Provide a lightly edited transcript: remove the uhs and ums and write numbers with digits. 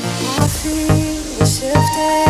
I feel shifted.